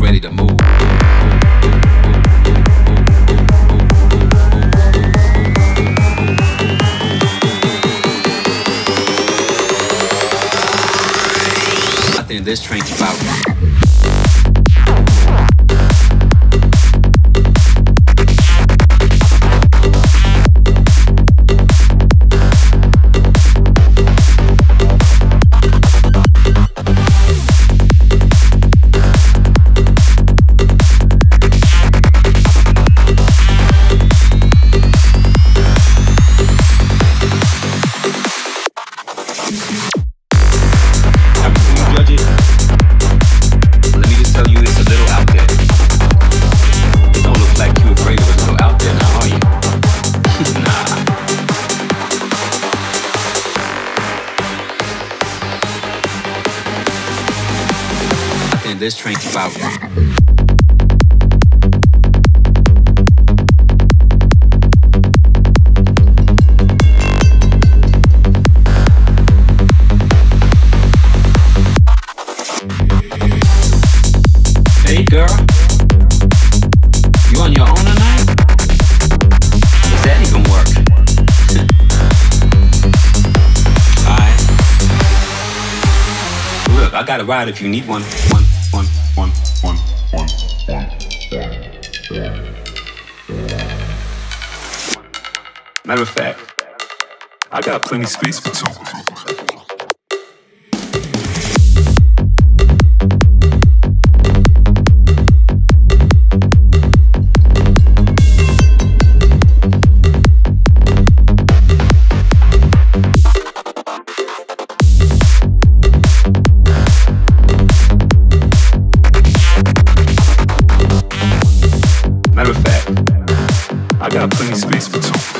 ready to move. I think this train's about. This train's about. Hey girl, you on your own tonight? Does that even work? Alright. Look, I got a ride if you need one. Matter of fact, I got plenty of space for two. Matter of fact, I got plenty of space for two.